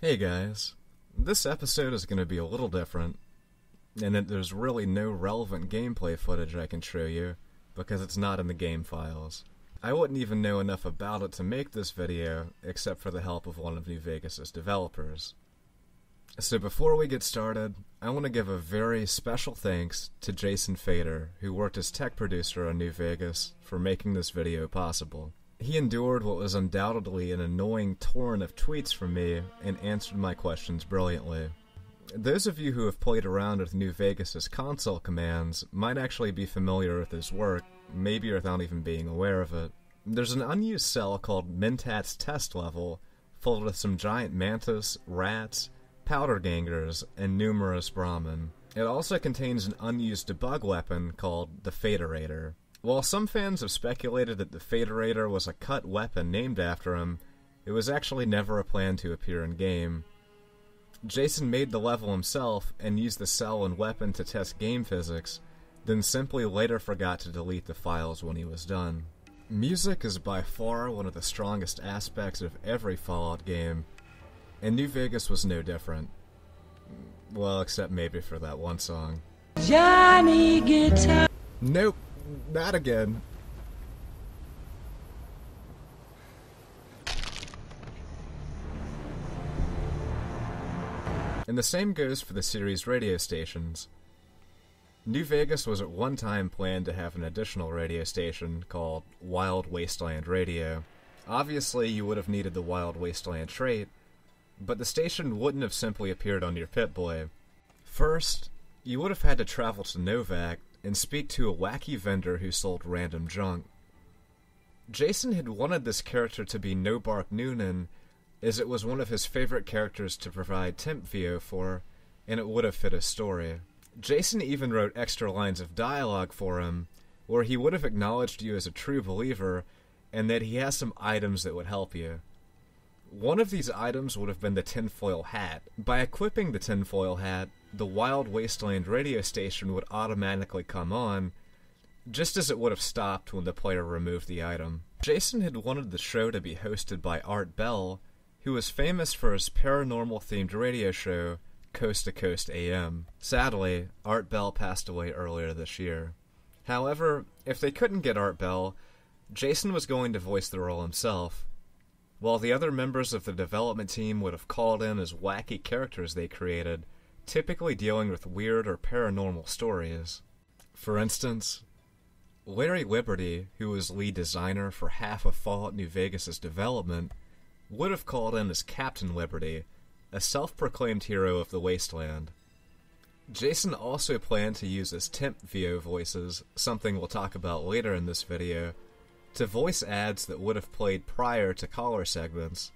Hey guys, this episode is going to be a little different, and there's really no relevant gameplay footage I can show you, because it's not in the game files. I wouldn't even know enough about it to make this video, except for the help of one of New Vegas' developers. So before we get started, I want to give a very special thanks to Jason Fader, who worked as tech producer on New Vegas, for making this video possible. He endured what was undoubtedly an annoying torrent of tweets from me and answered my questions brilliantly. Those of you who have played around with New Vegas' console commands might actually be familiar with his work, maybe without even being aware of it. There's an unused cell called Mentat's Test Level, filled with some giant mantis, rats, powder gangers, and numerous Brahmin. It also contains an unused debug weapon called the Faderator. While some fans have speculated that the Faderator was a cut weapon named after him, it was actually never a plan to appear in-game. Jason made the level himself and used the cell and weapon to test game physics, then simply later forgot to delete the files when he was done. Music is by far one of the strongest aspects of every Fallout game, and New Vegas was no different. Well, except maybe for that one song. Johnny Guitar. Nope. Not again. And the same goes for the series' radio stations. New Vegas was at one time planned to have an additional radio station called Wild Wasteland Radio. Obviously, you would have needed the Wild Wasteland trait, but the station wouldn't have simply appeared on your Pip-Boy. First, you would have had to travel to Novac and speak to a wacky vendor who sold random junk. Jason had wanted this character to be Nobark Noonan, as it was one of his favorite characters to provide temp VO for, and it would have fit his story. Jason even wrote extra lines of dialogue for him, where he would have acknowledged you as a true believer, and that he has some items that would help you. One of these items would have been the tinfoil hat. By equipping the tinfoil hat, the Wild Wasteland radio station would automatically come on, just as it would have stopped when the player removed the item. Jason had wanted the show to be hosted by Art Bell, who was famous for his paranormal-themed radio show, Coast to Coast AM. Sadly, Art Bell passed away earlier this year. However, if they couldn't get Art Bell, Jason was going to voice the role himself, while the other members of the development team would have called in as wacky characters they created, typically dealing with weird or paranormal stories. For instance, Larry Liberty, who was lead designer for half of Fallout New Vegas' development, would have called in as Captain Liberty, a self-proclaimed hero of the Wasteland. Jason also planned to use his temp VO voices, something we'll talk about later in this video, to voice ads that would have played prior to caller segments.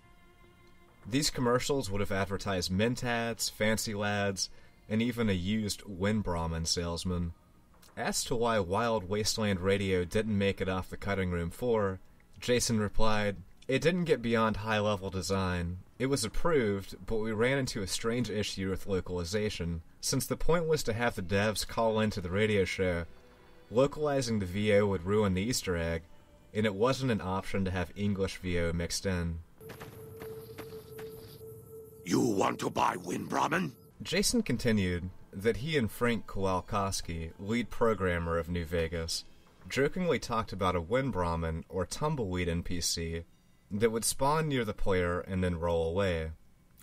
These commercials would have advertised Mentats, Fancy Lads, and even a used Wind Brahmin salesman. As to why Wild Wasteland Radio didn't make it off the cutting room floor, Jason replied, "It didn't get beyond high-level design. It was approved, but we ran into a strange issue with localization. Since the point was to have the devs call into the radio show, localizing the VO would ruin the Easter egg, and it wasn't an option to have English VO mixed in." "You want to buy Wind Brahmin?" Jason continued that he and Frank Kowalkowski, lead programmer of New Vegas, jokingly talked about a Wind Brahmin or tumbleweed NPC that would spawn near the player and then roll away.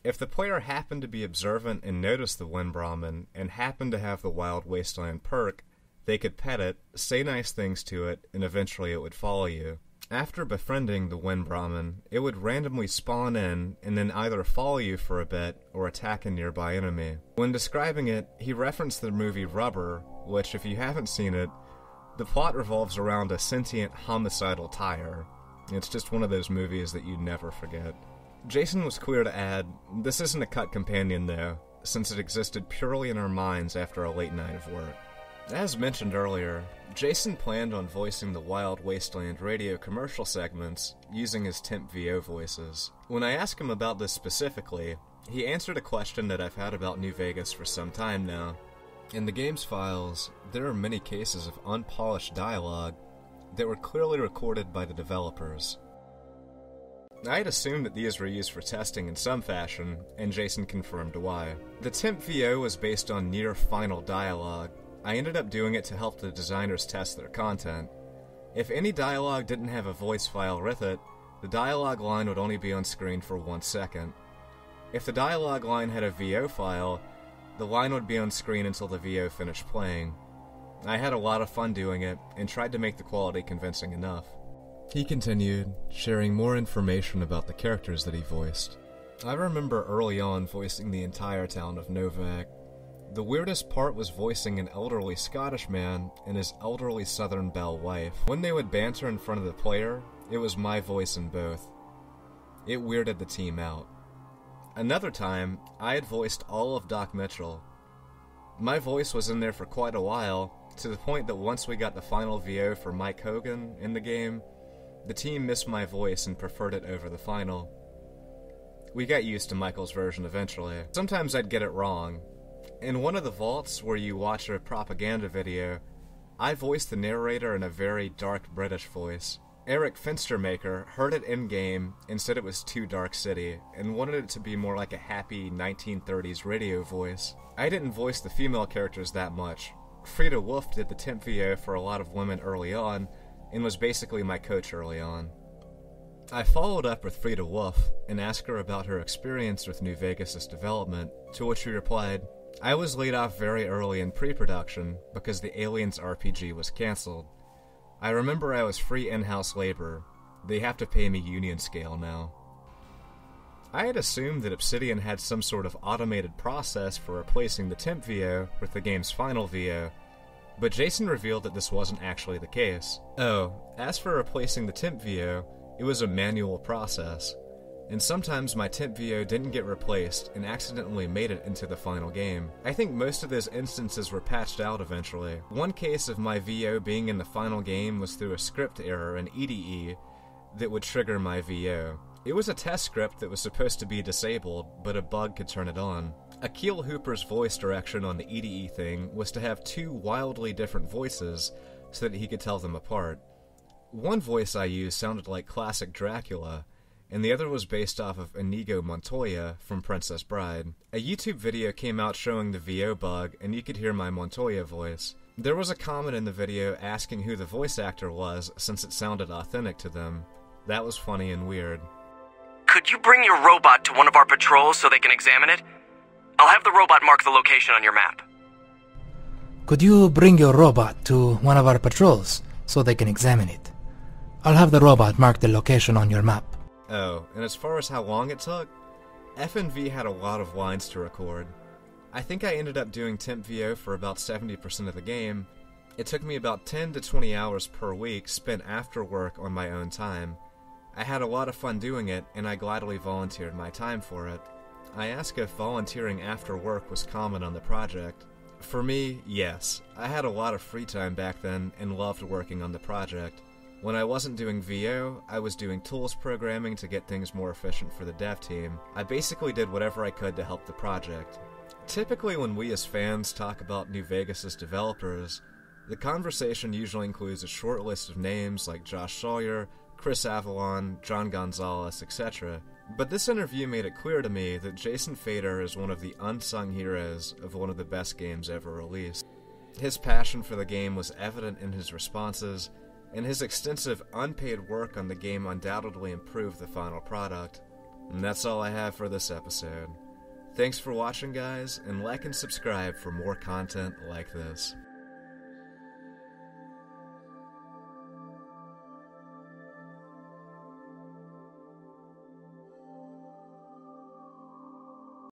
If the player happened to be observant and noticed the Wind Brahmin and happened to have the Wild Wasteland perk, they could pet it, say nice things to it, and eventually it would follow you. After befriending the Wind Brahmin, it would randomly spawn in and then either follow you for a bit or attack a nearby enemy. When describing it, he referenced the movie Rubber, which, if you haven't seen it, the plot revolves around a sentient homicidal tire. It's just one of those movies that you never forget. Jason was clear to add, "This isn't a cut companion though, since it existed purely in our minds after a late night of work." As mentioned earlier, Jason planned on voicing the Wild Wasteland radio commercial segments using his temp VO voices. When I asked him about this specifically, he answered a question that I've had about New Vegas for some time now. In the game's files, there are many cases of unpolished dialogue that were clearly recorded by the developers. I'd assumed that these were used for testing in some fashion, and Jason confirmed why. The temp VO was based on near-final dialogue. I ended up doing it to help the designers test their content. If any dialogue didn't have a voice file with it, the dialogue line would only be on screen for 1 second. If the dialogue line had a VO file, the line would be on screen until the VO finished playing. I had a lot of fun doing it, and tried to make the quality convincing enough. He continued, sharing more information about the characters that he voiced. I remember early on voicing the entire town of Novac. The weirdest part was voicing an elderly Scottish man and his elderly Southern Belle wife. When they would banter in front of the player, it was my voice in both. It weirded the team out. Another time, I had voiced all of Doc Mitchell. My voice was in there for quite a while, to the point that once we got the final VO for Mike Hogan in the game, the team missed my voice and preferred it over the final. We got used to Michael's version eventually. Sometimes I'd get it wrong. In one of the vaults where you watch a propaganda video, I voiced the narrator in a very dark British voice. Eric Finstermaker heard it in-game and said it was too Dark City, and wanted it to be more like a happy 1930s radio voice. I didn't voice the female characters that much. Frida Wolf did the temp VO for a lot of women early on, and was basically my coach early on. I followed up with Frida Wolf and asked her about her experience with New Vegas' development, to which she replied, "I was laid off very early in pre-production because the Aliens RPG was cancelled. I remember I was free in-house labor. They have to pay me union scale now." I had assumed that Obsidian had some sort of automated process for replacing the temp VO with the game's final VO, but Jason revealed that this wasn't actually the case. Oh, as for replacing the temp VO, it was a manual process, and sometimes my temp VO didn't get replaced and accidentally made it into the final game. I think most of those instances were patched out eventually. One case of my VO being in the final game was through a script error in EDE that would trigger my VO. It was a test script that was supposed to be disabled, but a bug could turn it on. Akil Hooper's voice direction on the EDE thing was to have two wildly different voices so that he could tell them apart. One voice I used sounded like classic Dracula, and the other was based off of Inigo Montoya from Princess Bride. A YouTube video came out showing the VO bug, and you could hear my Montoya voice. There was a comment in the video asking who the voice actor was, since it sounded authentic to them. That was funny and weird. "Could you bring your robot to one of our patrols so they can examine it? I'll have the robot mark the location on your map." "Could you bring your robot to one of our patrols so they can examine it? I'll have the robot mark the location on your map." Oh, and as far as how long it took, FNV had a lot of lines to record. I think I ended up doing temp VO for about 70% of the game. It took me about 10 to 20 hours per week spent after work on my own time. I had a lot of fun doing it, and I gladly volunteered my time for it. I asked if volunteering after work was common on the project. For me, yes. I had a lot of free time back then, and loved working on the project. When I wasn't doing VO, I was doing tools programming to get things more efficient for the dev team. I basically did whatever I could to help the project. Typically when we as fans talk about New Vegas' developers, the conversation usually includes a short list of names like Josh Sawyer, Chris Avallone, John Gonzalez, etc. But this interview made it clear to me that Jason Fader is one of the unsung heroes of one of the best games ever released. His passion for the game was evident in his responses, and his extensive unpaid work on the game undoubtedly improved the final product. And that's all I have for this episode. Thanks for watching, guys, and like and subscribe for more content like this.